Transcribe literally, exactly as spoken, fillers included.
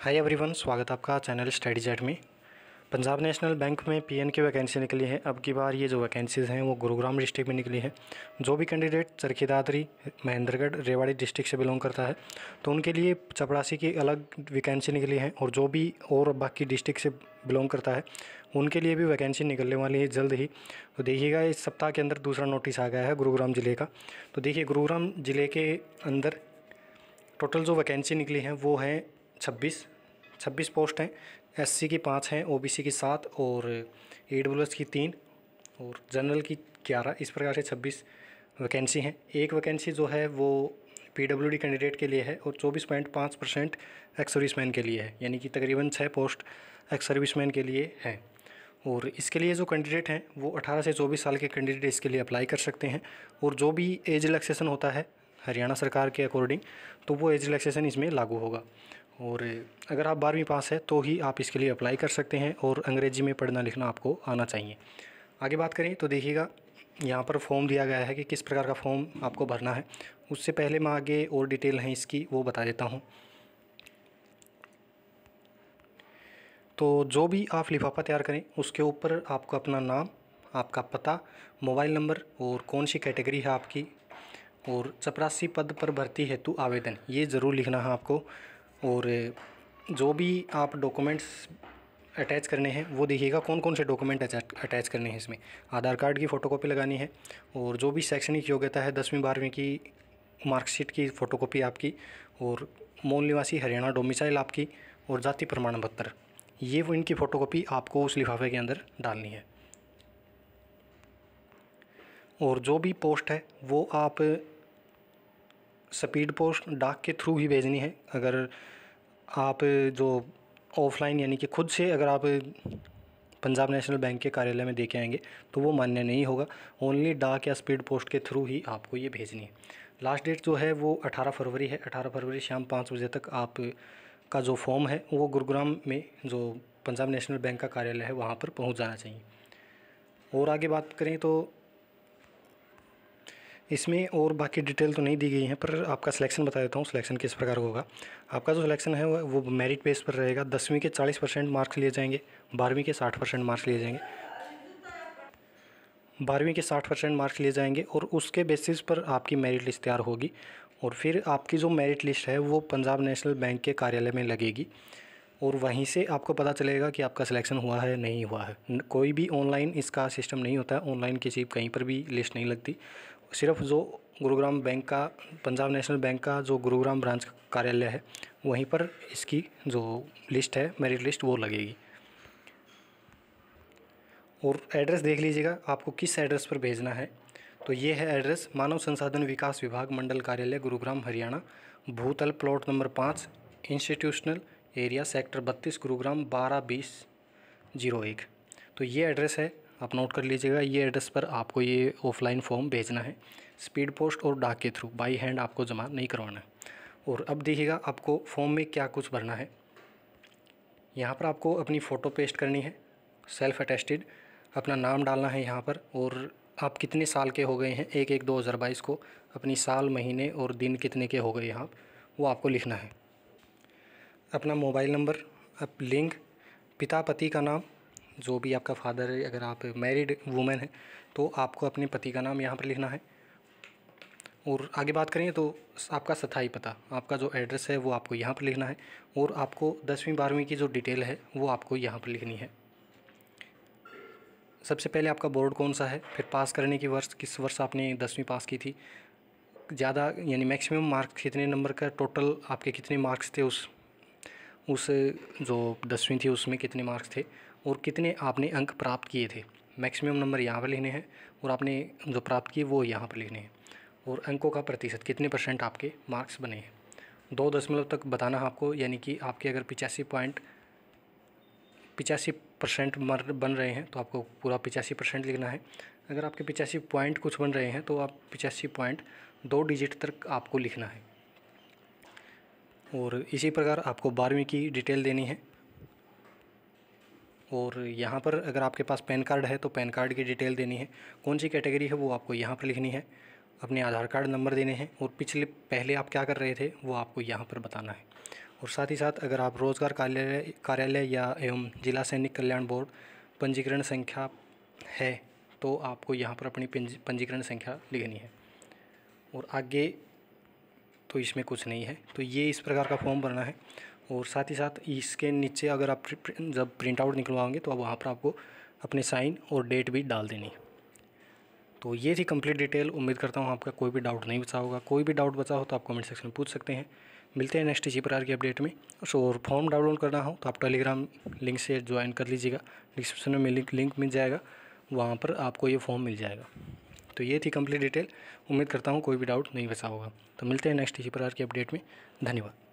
Hi everyone, स्वागत है आपका चैनल स्टडी जेट में। पंजाब नेशनल बैंक में पीएन की वैकेंसी निकली है। अब की बार ये जो वैकेंसीज़ हैं वो गुरुग्राम डिस्ट्रिक्ट में निकली है। जो भी कैंडिडेट चरखीदादरी, महेंद्रगढ़, रेवाड़ी डिस्ट्रिक्ट से बिलोंग करता है तो उनके लिए चपरासी की अलग वैकेंसी निकली है, और जो भी और बाकी डिस्ट्रिक्ट से बिलोंग करता है उनके लिए भी वैकेंसी निकलने वाली है जल्द ही। तो देखिएगा, इस सप्ताह के अंदर दूसरा नोटिस आ गया है गुरुग्राम ज़िले का। तो देखिए, गुरुग्राम ज़िले के अंदर टोटल जो वैकेंसी निकली है वो है छब्बीस छब्बीस पोस्ट हैं। एससी की पाँच हैं, ओबीसी की सात और एडब्ल्यूएस की तीन और जनरल की ग्यारह। इस प्रकार से छब्बीस वैकेंसी हैं। एक वैकेंसी जो है वो पीडब्ल्यूडी कैंडिडेट के लिए है और चौबीस पॉइंट पाँच परसेंट एक्स सर्विसमैन के लिए है, यानी कि तकरीबन छः पोस्ट एक्स सर्विसमैन के लिए हैं। और इसके लिए जो कैंडिडेट हैं वो अठारह से चौबीस साल के कैंडिडेट इसके लिए अप्लाई कर सकते हैं, और जो भी एज रिलैक्सेशन होता है हरियाणा सरकार के अकॉर्डिंग तो वो एज रिलैक्सेशन इसमें लागू होगा। और अगर आप बारहवीं पास है तो ही आप इसके लिए अप्लाई कर सकते हैं, और अंग्रेज़ी में पढ़ना लिखना आपको आना चाहिए। आगे बात करें तो देखिएगा, यहाँ पर फॉर्म दिया गया है कि किस प्रकार का फॉर्म आपको भरना है। उससे पहले मैं आगे और डिटेल हैं इसकी वो बता देता हूँ। तो जो भी आप लिफाफा तैयार करें उसके ऊपर आपको अपना नाम, आपका पता, मोबाइल नंबर और कौन सी कैटेगरी है आपकी, और चपरासी पद पर भर्ती हेतु आवेदन, ये ज़रूर लिखना है आपको। और जो भी आप डॉक्यूमेंट्स अटैच करने हैं वो देखिएगा कौन कौन से डॉक्यूमेंट अटैच करने हैं। इसमें आधार कार्ड की फ़ोटोकॉपी लगानी है, और जो भी शैक्षणिक योग्यता है दसवीं बारहवीं की मार्कशीट की फ़ोटोकॉपी आपकी, और मूल निवासी हरियाणा डोमिसाइल आपकी, और जाति प्रमाण पत्र, ये वो इनकी फ़ोटोकॉपी आपको उस लिफाफे के अंदर डालनी है। और जो भी पोस्ट है वो आप स्पीड पोस्ट डाक के थ्रू ही भेजनी है। अगर आप जो ऑफलाइन यानी कि खुद से अगर आप पंजाब नेशनल बैंक के कार्यालय में दे के आएंगे तो वो मान्य नहीं होगा। ओनली डाक या स्पीड पोस्ट के थ्रू ही आपको ये भेजनी है। लास्ट डेट जो है वो अठारह फरवरी है। अठारह फरवरी शाम पाँच बजे तक आप का जो फॉर्म है वो गुरुग्राम में जो पंजाब नेशनल बैंक का कार्यालय है वहाँ पर पहुँच जाना चाहिए। और आगे बात करें तो इसमें और बाकी डिटेल तो नहीं दी गई है, पर आपका सिलेक्शन बता देता हूँ सिलेक्शन किस प्रकार होगा। आपका जो सिलेक्शन है वो मेरिट बेस पर रहेगा। दसवीं के चालीस परसेंट मार्क्स लिए जाएंगे, बारहवीं के साठ परसेंट मार्क्स लिए जाएंगे बारहवीं के साठ परसेंट मार्क्स लिए जाएंगे और उसके बेसिस पर आपकी मेरिट लिस्ट तैयार होगी। और फिर आपकी जो मेरिट लिस्ट है वो पंजाब नेशनल बैंक के कार्यालय में लगेगी, और वहीं से आपको पता चलेगा कि आपका सिलेक्शन हुआ है नहीं हुआ है। कोई भी ऑनलाइन इसका सिस्टम नहीं होता है, ऑनलाइन किसी कहीं पर भी लिस्ट नहीं लगती। सिर्फ जो गुरुग्राम बैंक का पंजाब नेशनल बैंक का जो गुरुग्राम ब्रांच का कार्यालय है वहीं पर इसकी जो लिस्ट है मेरिट लिस्ट वो लगेगी। और एड्रेस देख लीजिएगा आपको किस एड्रेस पर भेजना है। तो ये है एड्रेस, मानव संसाधन विकास विभाग मंडल कार्यालय गुरुग्राम हरियाणा, भूतल प्लॉट नंबर पाँच, इंस्टीट्यूशनल एरिया सेक्टर बत्तीस, गुरुग्राम बारह बीस जीरो एक। तो ये एड्रेस है, आप नोट कर लीजिएगा। ये एड्रेस पर आपको ये ऑफलाइन फॉर्म भेजना है, स्पीड पोस्ट और डाक के थ्रू, बाय हैंड आपको जमा नहीं करवाना है। और अब देखिएगा आपको फॉर्म में क्या कुछ भरना है। यहाँ पर आपको अपनी फ़ोटो पेस्ट करनी है, सेल्फ अटेस्टेड, अपना नाम डालना है यहाँ पर, और आप कितने साल के हो गए हैं एक एक दो हज़ार बाईस को, अपनी साल महीने और दिन कितने के हो गए आप वो आपको लिखना है। अपना मोबाइल नंबर, आप लिंक, पिता पति का नाम, जो भी आपका फादर है, अगर आप मैरिड वूमेन हैं तो आपको अपने पति का नाम यहाँ पर लिखना है। और आगे बात करें तो आपका स्थाई पता, आपका जो एड्रेस है वो आपको यहाँ पर लिखना है, और आपको दसवीं बारहवीं की जो डिटेल है वो आपको यहाँ पर लिखनी है। सबसे पहले आपका बोर्ड कौन सा है, फिर पास करने के वर्ष, किस वर्ष आपने दसवीं पास की थी, ज़्यादा यानी मैक्सिमम मार्क्स कितने नंबर का, टोटल आपके कितने मार्क्स थे उस उस जो दसवीं थी उसमें कितने मार्क्स थे, और कितने आपने अंक प्राप्त किए थे। मैक्सिमम नंबर यहाँ पर लिखने हैं, और आपने जो प्राप्त किए वो यहाँ पर लिखने हैं। और अंकों का प्रतिशत, कितने परसेंट आपके मार्क्स बने हैं, दो दशमलव तक बताना है आपको। यानी कि आपके अगर पिचासी पॉइंट पिचासी परसेंट बन रहे हैं तो आपको पूरा पिचासी परसेंट लिखना है। अगर आपके पिचासी पॉइंट कुछ बन रहे हैं तो आप पिचासी पॉइंट दो डिजिट तक आपको लिखना है। और इसी प्रकार आपको बारहवीं की डिटेल देनी है। और यहाँ पर अगर आपके पास पैन कार्ड है तो पैन कार्ड की डिटेल देनी है, कौन सी कैटेगरी है वो आपको यहाँ पर लिखनी है, अपने आधार कार्ड नंबर देने हैं, और पिछले पहले आप क्या कर रहे थे वो आपको यहाँ पर बताना है। और साथ ही साथ अगर आप रोजगार कार्यालय कार्यालय या एवं जिला सैनिक कल्याण बोर्ड पंजीकरण संख्या है तो आपको यहाँ पर अपनी पंजीकरण संख्या लिखनी है। और आगे तो इसमें कुछ नहीं है, तो ये इस प्रकार का फॉर्म भरना है। और साथ ही साथ इसके नीचे अगर आप जब प्रिंट आउट निकलवाएंगे तो वहाँ पर आपको अपने साइन और डेट भी डाल देनी है। तो ये थी कंप्लीट डिटेल। उम्मीद करता हूँ आपका कोई भी डाउट नहीं बचा होगा। कोई भी डाउट बचा हो तो आप कमेंट सेक्शन में पूछ सकते हैं। मिलते हैं नेक्स्ट इसी प्रकार की अपडेट में। और फॉर्म डाउनलोड करना हो तो आप टेलीग्राम लिंक से ज्वाइन कर लीजिएगा, डिस्क्रिप्शन में लिंक लिंक मिल जाएगा, वहाँ पर आपको ये फॉर्म मिल जाएगा। तो ये थी कंप्लीट डिटेल। उम्मीद करता हूँ कोई भी डाउट नहीं बचा होगा। तो मिलते हैं नेक्स्ट इसी प्रकार की अपडेट में। धन्यवाद।